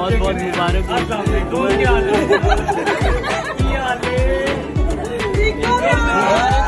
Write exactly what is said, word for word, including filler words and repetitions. बहुत बहुत मुबारक हो।